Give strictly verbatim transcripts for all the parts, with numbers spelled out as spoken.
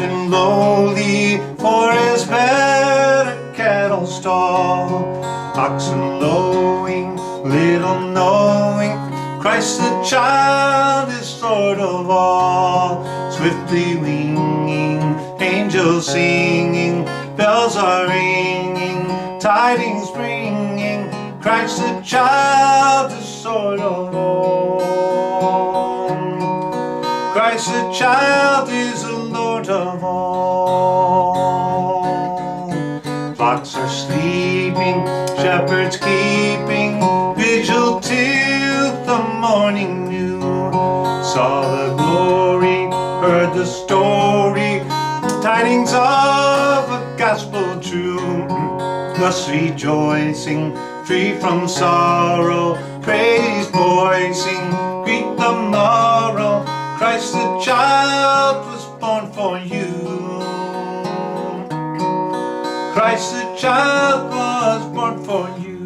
and lowly, for his bed a cattle stall. Oxen lowing, little knowing, Christ the child is Lord of all. Swiftly winging, angels singing, bells are ringing, tidings bringing, Christ the child is Lord of all. Christ the child is the Lord of all. Flocks are sleeping, shepherds keeping vigil till the morning new. Saw the glory, heard the story, tidings of a gospel true. Thus rejoicing, free from sorrow, praise voicing, greet the morrow. Christ the child was born for you. Christ the child was born for you.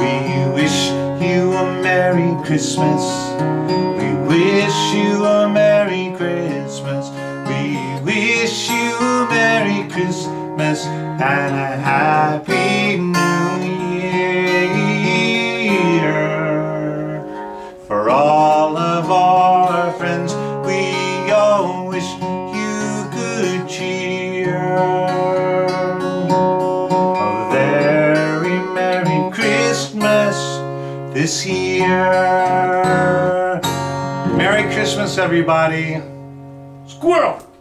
We wish you a Merry Christmas. We wish you a Merry Christmas. We wish you a Merry Christmas and a Happy New Year. For all of our friends, we all wish you good cheer. A very Merry Christmas this year. Merry Christmas, everybody. Squirrel!